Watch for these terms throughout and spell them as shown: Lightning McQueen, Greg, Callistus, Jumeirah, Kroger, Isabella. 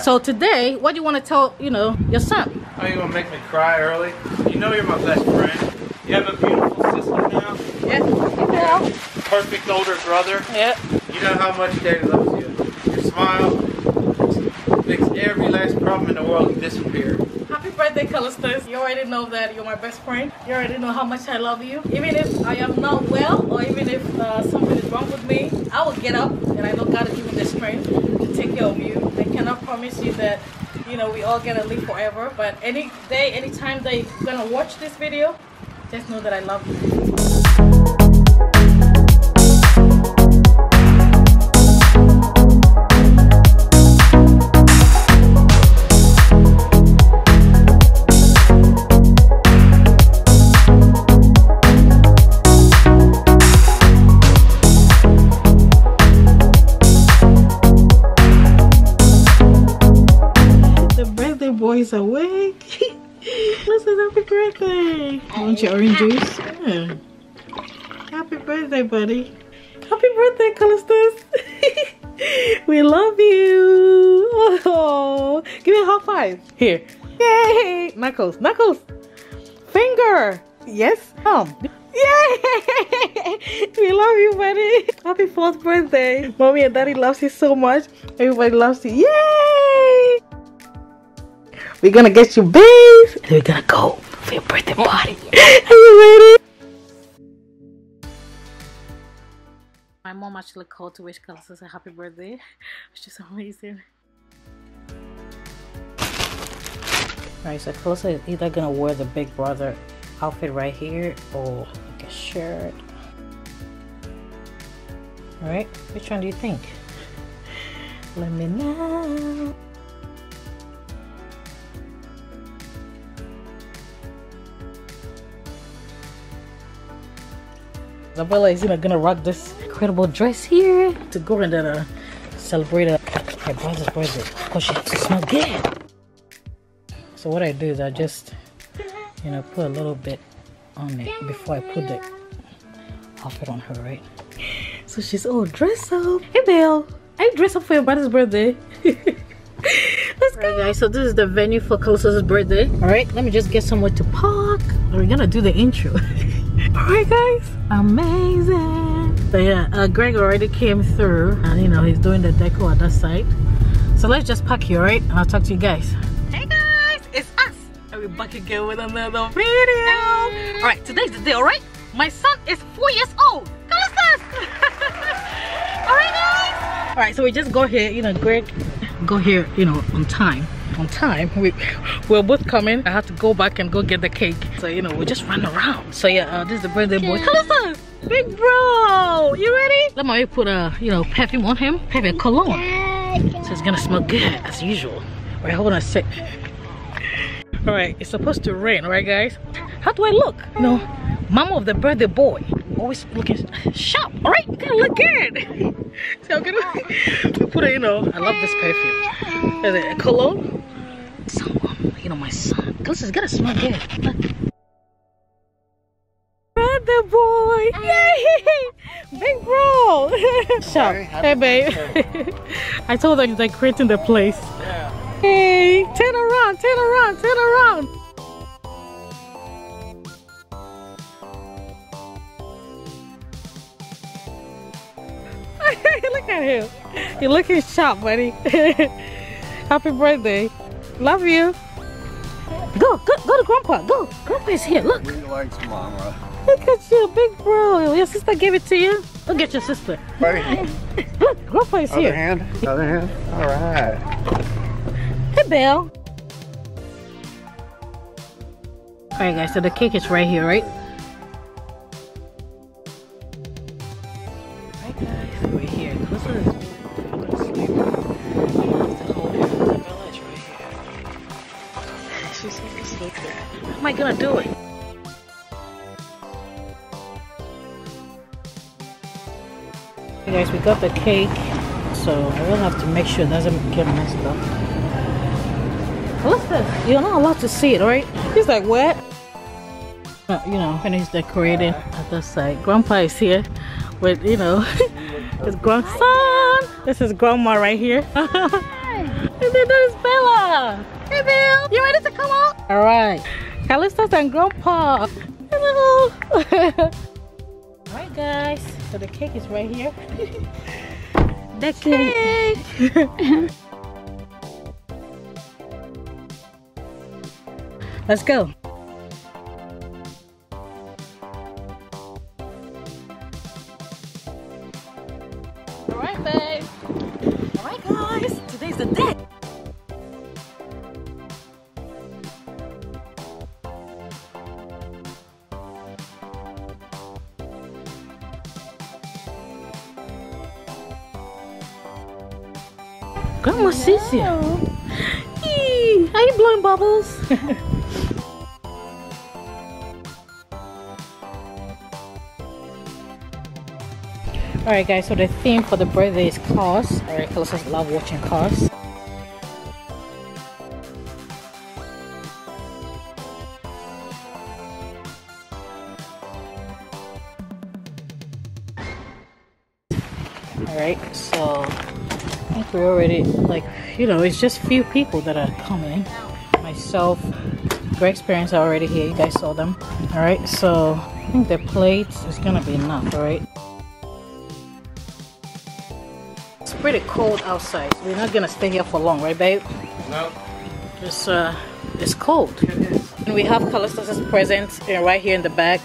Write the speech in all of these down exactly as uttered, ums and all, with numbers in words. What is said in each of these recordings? So today, what do you want to tell, you know, your son? Oh, you want to make me cry early? You know you're my best friend. You have a beautiful sister now. Yes, you do. Perfect older brother. Yep. You know how much Daddy loves you. Your smile makes every last problem in the world disappear. Happy birthday, Callistus. You already know that you're my best friend. You already know how much I love you. Even if I am not well, or even if uh, something is wrong with me, I will get up, and I know God will give me the strength to take care of you. I cannot promise you that, you know, we all gonna live forever, but any day, any time that you're gonna watch this video, just know that I love you. Boys awake. This is happy birthday. Want your orange juice? Yeah. Happy birthday, buddy. Happy birthday, Callistus. We love you. Oh, give me a high five. Here. Yay. Knuckles. Knuckles. Finger. Yes. Thumb. Yay! We love you, buddy. Happy fourth birthday. Mommy and Daddy loves you so much. Everybody loves you. Yay! We're gonna get you babes. We're gonna go for your birthday party. Are you ready? My mom actually called to wish Callistus a happy birthday, which is amazing. Alright, so Callistus is either gonna wear the big brother outfit right here or like a shirt. Alright, which one do you think? Let me know. Isabella is even gonna rock this incredible dress here to go and then uh, celebrate her brother's birthday because she has to smell good. So what I do is I just, you know, put a little bit on it before I put the outfit on her, right? So she's all dressed up. Hey, Belle, I dressed up for your brother's birthday. Let's go. All right, guys, so this is the venue for Callistus' birthday. All right, let me just get somewhere to park. We're gonna do the intro. Alright guys, amazing. So yeah, uh, Greg already came through and you know he's doing the deco at that side. So let's just pack here, right? And I'll talk to you guys. Hey guys, it's us and we're back again with another video. Alright, today's the day, alright? My son is four years old. Callistus! Alright guys! Alright, so we just go here, you know, Greg go here, you know, on time. On time we we're both coming. I had to go back and go get the cake, so you know we just ran around. So yeah, uh, this is the birthday boy. Callistus, big bro, you ready? Let me put a you know perfume on him, perfume cologne, so it's gonna smell good as usual. All right, hold on a sec. All right, it's supposed to rain, all right guys? How do I look? You know, mama of the birthday boy, always looking sharp. All right, you gotta look good. So I'm gonna put it. You know, I love this perfume. Is it a cologne? Someone, you know, my son. Callistus is gonna smell good. Look. Brother boy! Yay! Big bro! Shop. Hey, babe. I told her they're creating the place. Yeah. Hey! Turn around, turn around, turn around! Look at him. You're looking sharp, buddy. Happy birthday. Love you. Go, go, go to Grandpa. Go. Grandpa's here. Look. We like Mama. Look at you, big bro. Your sister gave it to you. Look at your sister. Right. Look, Grandpa's here. Other hand. Other hand. All right. Hey, Belle. All right, guys. So the cake is right here, right? All right, guys. We're here. Closer. How am I gonna do it? Hey guys, we got the cake, so I will have to make sure it doesn't get messed up. What's this? You're not allowed to see it, right? He's like, what? Uh, you know, finish decorating at the side. Grandpa is here with, you know, his grandson. This is Grandma right here. And then there's Bella. Hey, Bill. You ready to come out? All right. Callistus and Grandpa. Hello. All right, guys. So the cake is right here. The cake. Let's go. All right, babe. All right, guys. Today's the day. Grandma sees you. Eee, are you blowing bubbles? Alright guys, so the theme for the birthday is cars. Alright, Callistus love watching cars. Alright, so I think we're already, like, you know, it's just few people that are coming. Myself, Greg's parents are already here, you guys saw them. Alright, so I think the plates is gonna be enough, alright? It's pretty cold outside. We're not gonna stay here for long, right, babe? No. It's uh, it's cold. It is. And we have Callistus' presents uh, right here in the back.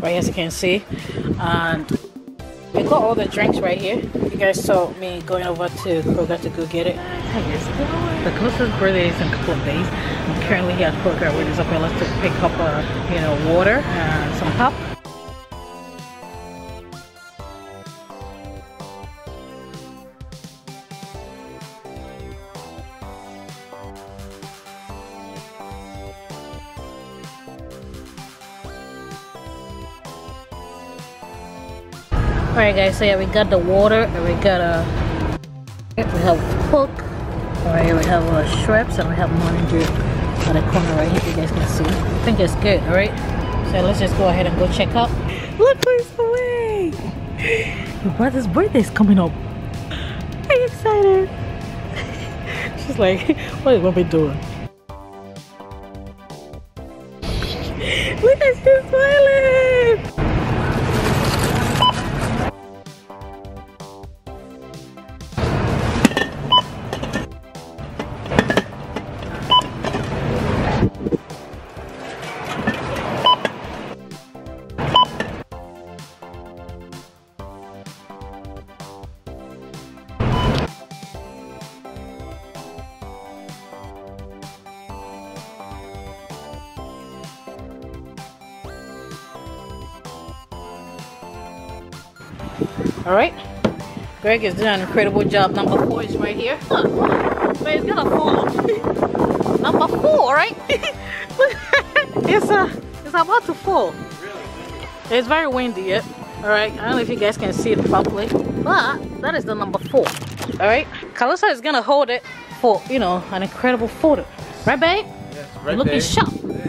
Right, as you can see, and we got all the drinks right here. You guys saw me going over to Kroger to go get it. Hey, the Callistus' birthday is in a couple of days. I'm currently here at Kroger with Isabella to pick up, uh, you know, water and some pop. Alright guys, so yeah, we got the water and we got a uh, we have Coke. Alright, we have uh, Shreps and we have Morning Dew on the corner right here, you guys can see. I think it's good, alright? So let's just go ahead and go check out. Look who's away! Your brother's birthday is coming up. Are you excited? She's like, what is mommy doing? Look at she's smiling! Alright, Greg is doing an incredible job. Number four is right here. Look, but it's gonna fall. Number four, right? it's uh, it's about to fall. Really? It's very windy yet. Alright, I don't know if you guys can see it properly, but that is the number four. Alright, Callistus is gonna hold it for, you know, an incredible photo. Right, babe? Yes, right. You're looking there. Sharp. Yeah.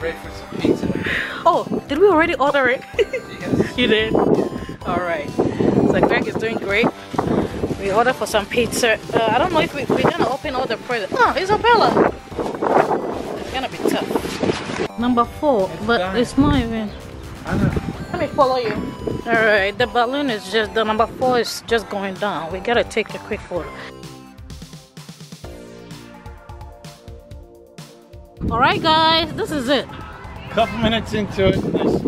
Ready for some pizza. Oh, did we already order it? Yes. You did? Alright, so Greg is doing great. We ordered for some pizza. Uh, I don't know if we, we're gonna open all the presents. Oh, Isabella! It's gonna be tough. Number four, it's but done. It's not even. I know. Let me follow you. Alright, the balloon is just, the number four is just going down. We gotta take a quick photo. Alright, guys, this is it. Couple minutes into it, this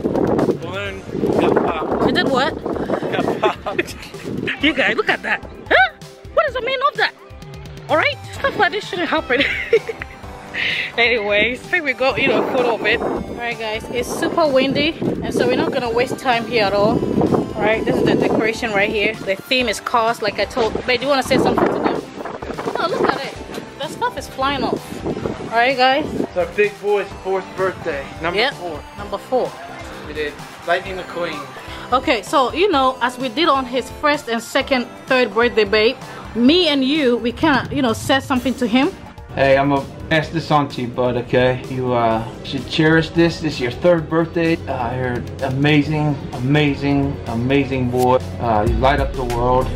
balloon got popped. It did what? Got popped. You guys, look at that. Huh? What is the meaning of that? Alright? Stuff like this shouldn't happen. Anyways, I think we got, you know, a photo of it. Alright guys, it's super windy and so we're not gonna waste time here at all. Alright, this is the decoration right here. The theme is cars, like I told. Babe, do you wanna say something to them? Oh, look at it. That stuff is flying off. Alright guys. It's our big boy's fourth birthday. Number yep. four. Number four. We did Lightning McQueen. Okay, so you know, as we did on his first and second, third birthday, babe, me and you, we kind of, you know, said something to him. Hey, I'm gonna pass this on to you, bud, okay? You uh, should cherish this. This is your third birthday. Uh, you're an amazing, amazing, amazing boy. Uh, you light up the world.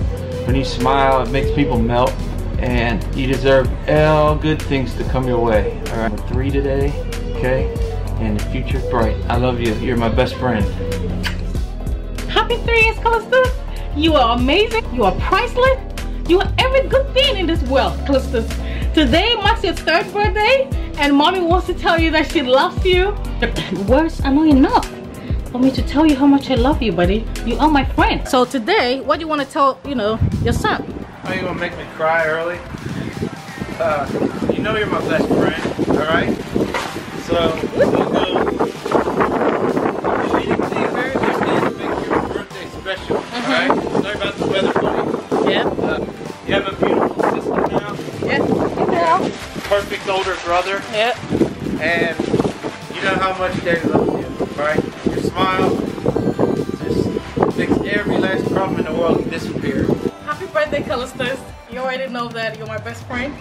When you smile, it makes people melt. And you deserve all good things to come your way. All right, we're three today, okay? And the future's bright. I love you. You're my best friend. Happy three years, Callistus. You are amazing. You are priceless. You are every good thing in this world, Callistus. Today marks your third birthday, and mommy wants to tell you that she loves you. Words are not enough for me to tell you how much I love you, buddy. You are my friend. So today, what do you want to tell, you know, your son? Oh, you gonna make me cry early? Uh, you know you're my best friend, all right? So, we'll go. She didn't see you very much to make your birthday special, mm-hmm. all right? Sorry about the weather, buddy. Yeah. Uh, you have a beautiful sister now. Yeah. Yeah. Perfect older brother. Yeah. And you know how much Daddy loves you, all right? Your smile just makes every last problem in the world disappear. Happy birthday, Callistus. You already know that you're my best friend.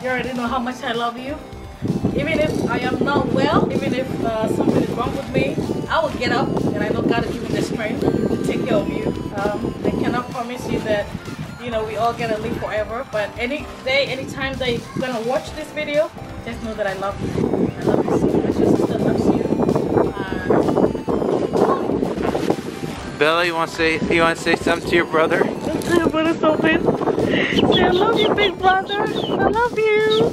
You already know how much I love you. Even if I am not well, even if uh, something is wrong with me, I will get up, and I know God will give me the strength to take care of you. Um, I cannot promise you that, you know, we all gonna live forever, but any day, any time that you're gonna watch this video, just know that I love you. I love you so much. Your sister loves you. Uh, Bella, you wanna say, you wanna say something to your brother? Your brother's so pissed. I love you, big brother. I love you.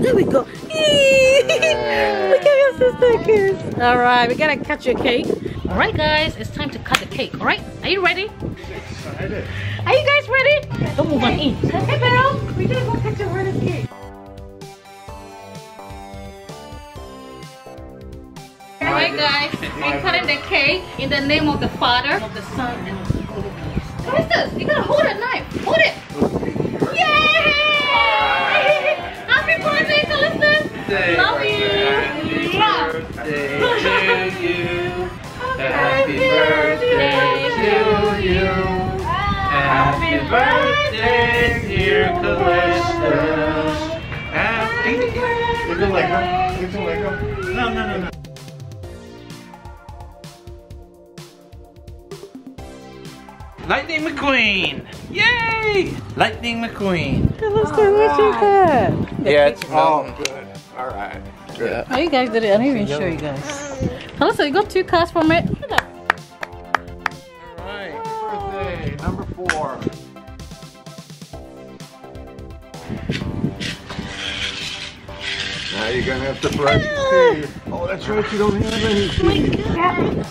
There we go. We gave your sister a kiss. All right, we gotta cut your cake. All right, guys, it's time to cut the cake. All right, are you ready? Excited. Are you guys ready? Don't move on in. Hey, Belle, we gotta go cut your brother's cake. Alright guys, we're cutting the cake in the name of the Father, of the Son, and of the Holy Ghost. What is this? You gotta hold a knife. Hold it! Yay! Happy birthday, Callistus! Love you! Happy birthday to you! Happy birthday to you! Happy birthday, dear Callistus! Happy birthday! Look at Lego. Look at Lego. No, no, no, no. Lightning McQueen! Yay! Lightning McQueen. Callistus, what you got? Yeah, it's all good. All right. Good. Oh, you guys did it. I'm not even sure you guys. Callistus, you got two cards from it. All right. Birthday number four. Now you're gonna have to brush your teeth. Oh, that's right. You don't have any teeth. Oh my God.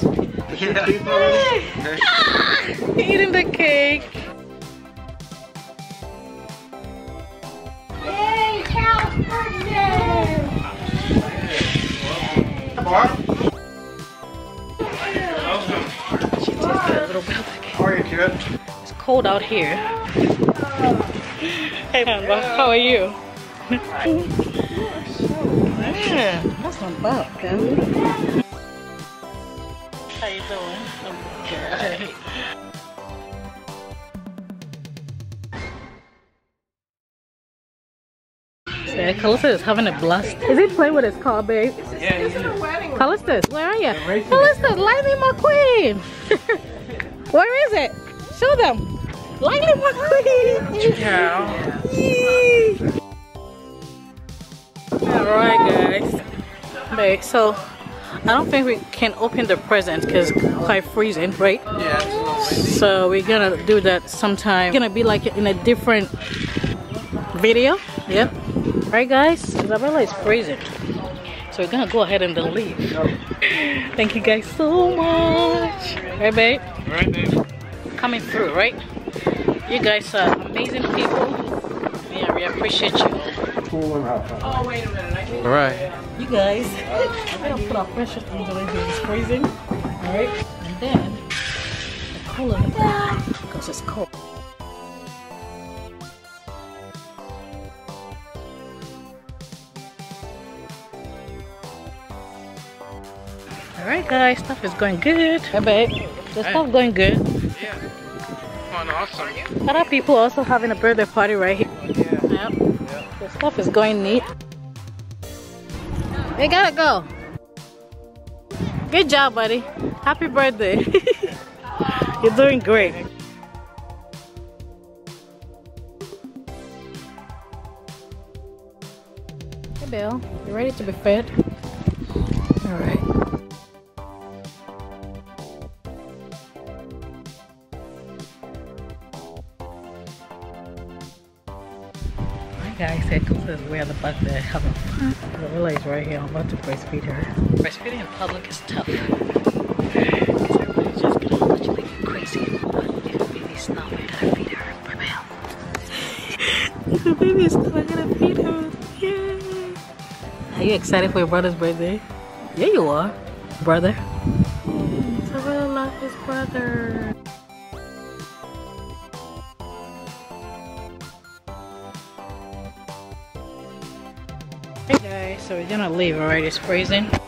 Yeah. Eating the cake. Yay, Cal's birthday! She tasted a little bit of the cake. How are you, kid? It's cold out here. Hey, Mamba, how are you? Yeah, that's not bad, girl. How you doing? I'm good. Yeah, Callistus is having a blast. Is he playing with his car, babe? It's just, yeah, it's yeah. A wedding. Callistus, where are you? Callistus, Lightning McQueen! Where is it? Show them! Lightning McQueen! Yeah. Yeah. Alright guys. Babe, so I don't think we can open the present because it's quite freezing, right? Yeah, it's a little windy. So we're gonna do that sometime. It's gonna be like in a different video. Yep. Alright guys, Isabella is freezing. So we're gonna go ahead and then leave. Thank you guys so much. Right, babe? Right, babe. Coming through, right? You guys are amazing people. Yeah, we appreciate you. Oh, wait a minute. I think right. You guys, we're gonna put our precious things away because it's freezing. Alright? And then, the cooler the back because it's cold. Alright guys, stuff is going good. Hey babe, the stuff going good. Yeah. fun also. A lot of people also having a birthday party right here. Yeah. Yep. Yep. The stuff is going neat. We gotta go. Good job, buddy. Happy birthday. You're doing great. Hey, Bill. You ready to be fed? All right. My guy said, "Cause this is where the buck that having fun." Gorilla is right here. I'm about to breastfeed her. Breastfeeding in public is tough. Cause everybody's just gonna look at you like you're crazy. But if baby's not, we gotta feed her. Prepare. The baby's not, I gotta feed her. Yeah. Are you excited for your brother's birthday? Yeah, you are, brother. Isabella loves his brother. Hey guys, so we're gonna leave already. It's freezing.